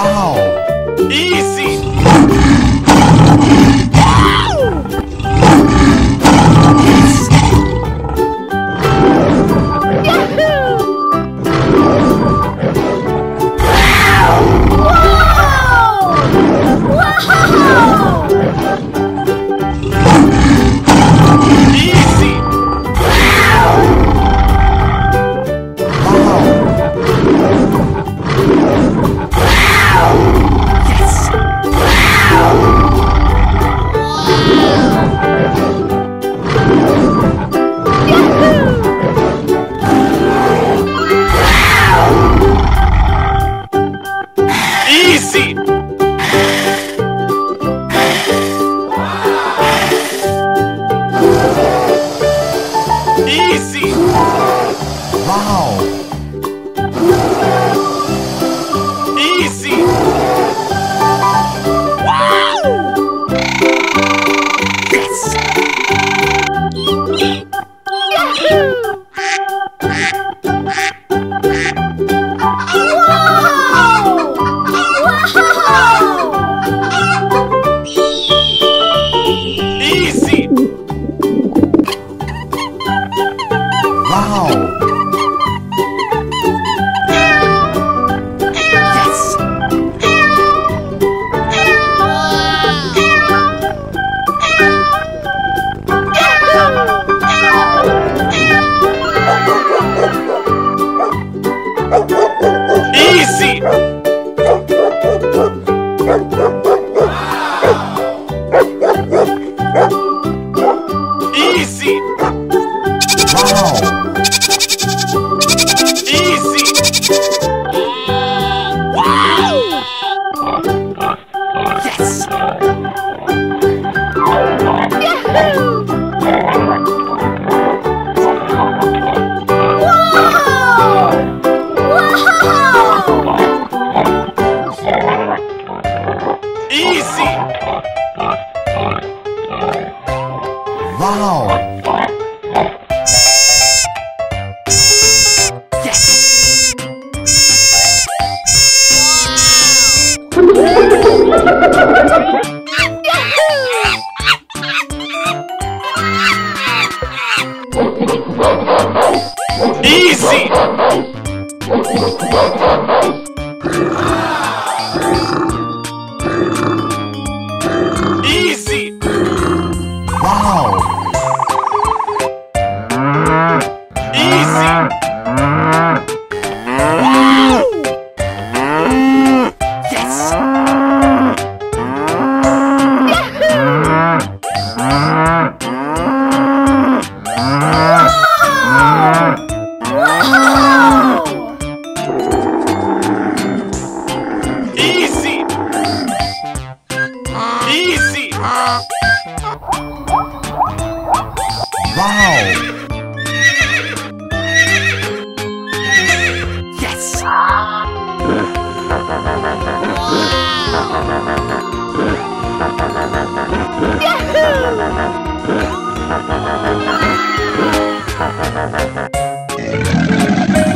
Wow! Easy!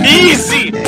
Easy!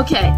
Okay.